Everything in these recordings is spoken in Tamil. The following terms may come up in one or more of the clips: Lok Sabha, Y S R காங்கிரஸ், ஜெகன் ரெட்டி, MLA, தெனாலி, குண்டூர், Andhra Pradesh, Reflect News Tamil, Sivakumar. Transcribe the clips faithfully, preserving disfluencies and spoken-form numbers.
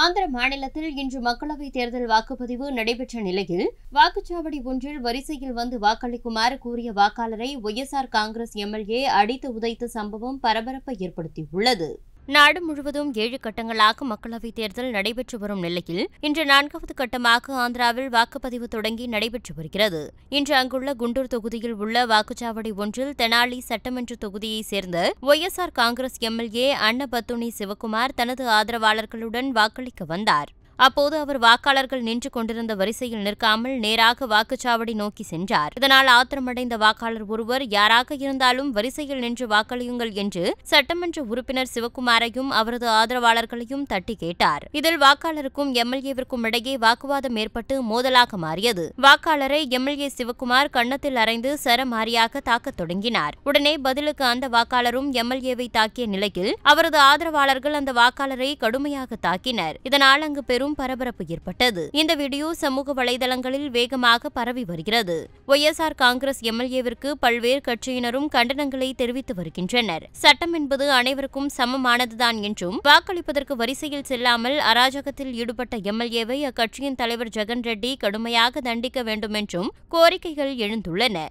ஆந்திர மாநிலத்தில் இன்று மக்களவைத் தேர்தல் வாக்குப்பதிவு நடைபெற்ற நிலையில் வாக்குச்சாவடி ஒன்றில் வரிசையில் வந்து வாக்களிக்குமாறு கூறிய வாக்காளரை Y S R காங்கிரஸ் M L A அடித்து உதைத்த சம்பவம் பரபரப்பை ஏற்படுத்தியுள்ளது. நாடு முழுவதும் ஏழு கட்டங்களாக மக்களவைத் தேர்தல் நடைபெற்று வரும் நிலையில் இன்று நான்காவது கட்டமாக ஆந்திராவில் வாக்குப்பதிவு தொடங்கி நடைபெற்று வருகிறது. இன்று அங்குள்ள குண்டூர் தொகுதியில் உள்ள வாக்குச்சாவடி ஒன்றில் தெனாலி சட்டமன்ற தொகுதியைச் சேர்ந்த Y S R காங்கிரஸ் M L A அன்னபத்துணி Sivakumar தனது ஆதரவாளர்களுடன் வாக்களிக்க வந்தார். அப்போது அவர் வாக்காளர்கள் நின்று கொண்டிருந்த வரிசையில் நிற்காமல் நேராக வாக்குச்சாவடி நோக்கி சென்றார். இதனால் ஆத்திரமடைந்த வாக்காளர் ஒருவர், யாராக இருந்தாலும் வரிசையில் நின்று வாக்களியுங்கள் என்று சட்டமன்ற உறுப்பினர் சிவகுமாரையும் அவரது ஆதரவாளர்களையும் தட்டி கேட்டார். இதில் வாக்காளருக்கும் M L A விற்கும் இடையே வாக்குவாதம் ஏற்பட்டு மோதலாக மாறியது. வாக்காளரை M L A சிவகுமார் கன்னத்தில் அறைந்து சரமாரியாக தாக்கத் தொடங்கினார். உடனே பதிலுக்கு அந்த வாக்காளரும் M L A வை தாக்கிய நிலையில் அவரது ஆதரவாளர்கள் அந்த வாக்காளரை கடுமையாக தாக்கினர். இதனால் அங்கு பெரும் பரபரப்பு ஏற்பட்டது. இந்த வீடியோ சமூக வலைதளங்களில் வேகமாக பரவி வருகிறது. Y S R காங்கிரஸ் M L A விற்கு பல்வேறு கட்சியினரும் கண்டனங்களை தெரிவித்து வருகின்றனர். சட்டம் என்பது அனைவருக்கும் சமமானதுதான் என்றும் வாக்களிப்பதற்கு வரிசையில் செல்லாமல் அராஜகத்தில் ஈடுபட்ட M L A வை அக்கட்சியின் தலைவர் ஜெகன் ரெட்டி கடுமையாக தண்டிக்க வேண்டும் என்றும் கோரிக்கைகள் எழுந்துள்ளன.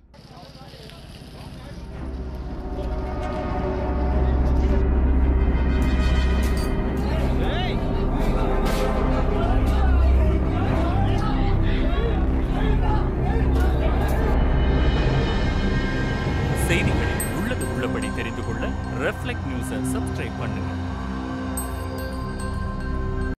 செய்திகளை உள்ளது உள்ளபடி தெரிந்து கொள்ள ரெஃப்ளெக்ட் நியூஸை சப்ஸ்கிரைப் பண்ணுங்கள்.